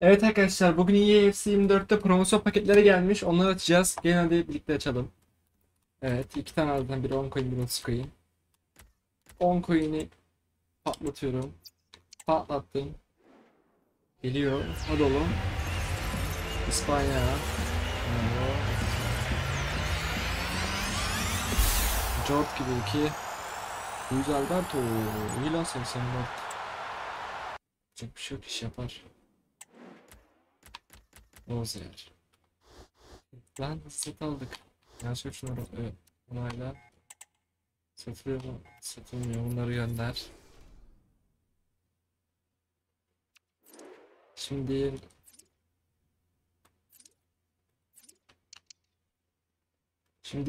Evet arkadaşlar, bugün EA FC 24'te promosyon paketleri gelmiş. Onları açacağız. Gelin hadi birlikte açalım. Evet, iki tane aldım. Biri 10 coin, biri 30 coin. 10 coin'i patlatıyorum. Patlattım. Geliyor. Hadi oğlum. İspanya. Job gibi ki. Luis Alberto. İyi lan sen bak. Çok bir şey yok, iş yapar. Ozer. Lan set aldık. Yani şunları evet. Onayla. Satılıyor mu? Satılmıyor. Bunları gönder. Şimdi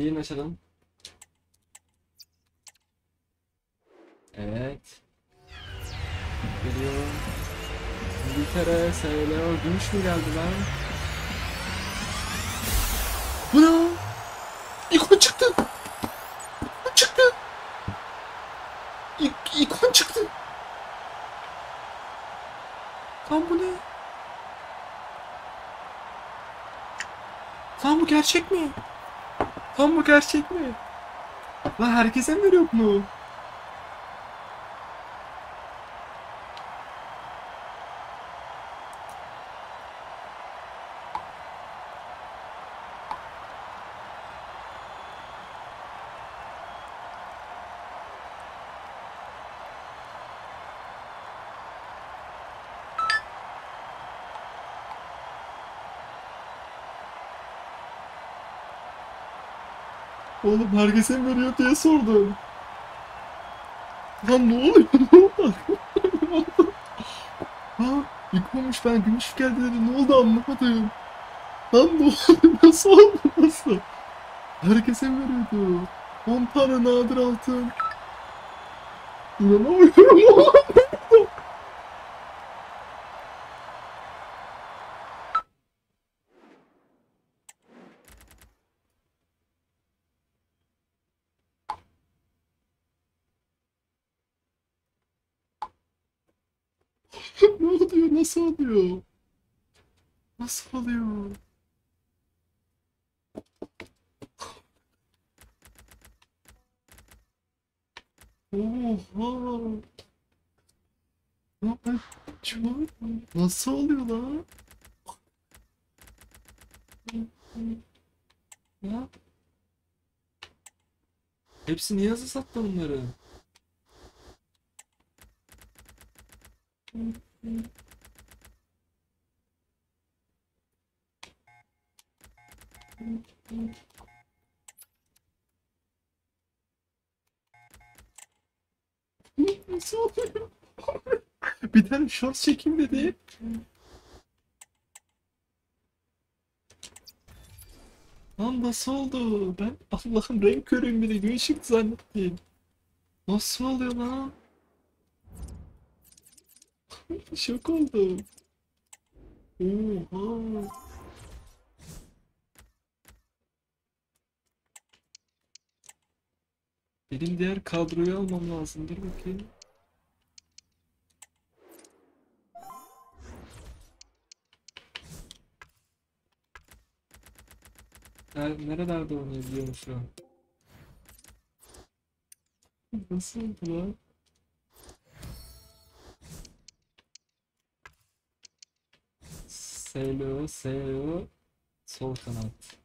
yine açalım. Evet. Geliyor. İngiltere, SLO, gümüş mü geldi lan? Bu ne? İkon çıktı. İkon çıktı. Lan bu ne? Lan bu gerçek mi? Lan herkese mi veriyor bunu? Oğlum herkese mi veriyor diye sordum. Lan ne oluyor? Ha, yıkmamış, ben gümüş geldi dedi, ne oldu anlamadım. Lan ne oldu, nasıl oldu, nasıl? Herkese mi veriyordu? 10 tane nadir altın. İnanamıyorum oğlum. Ne oluyor? Nasıl oluyor? Nasıl oluyor? Oha! Nasıl oluyor lan? Ya? Hepsi niye hızlı sattı bunları? Nasıl oluyor? Bir tane short çekim dedi. Lan nasıl oldu? Ben Allah'ım renk körüyüm, bir de gün ışık zannettim. Nasıl oluyor lan? Şok oldum. Oha. Benim diğer kadroyu almam lazım. Dur bakayım. Nerelerde oynayabiliyorum şu an? Nasıl oldu lan? SLO, sol kanat.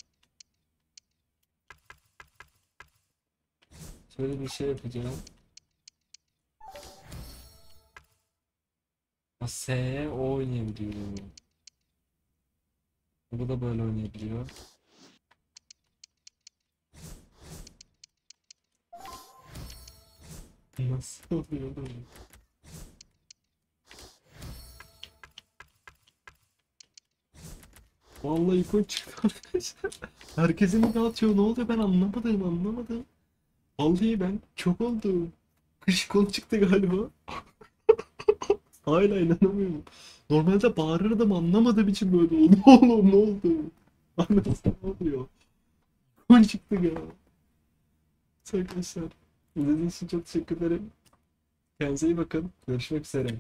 Şöyle bir şey yapacağım. O oynayabiliyor. Bu da böyle oynayabiliyor. Nasıl oluyor bu? Vallahi ikon çıktı arkadaşlar. Herkese mi dağıtıyor? Ne oluyor? Ben anlamadım. Vallahi ben çok oldu. Kış ikon çıktı galiba. Hala inanamıyorum. Normalde bağırırdım, anlamadığım için böyle oldu. Oğlum ne oldu? Anlatsam ne oluyor? İkon çıktı ya. Arkadaşlar, izlediğiniz için çok teşekkür ederim. Kendinize iyi bakın. Görüşmek üzere.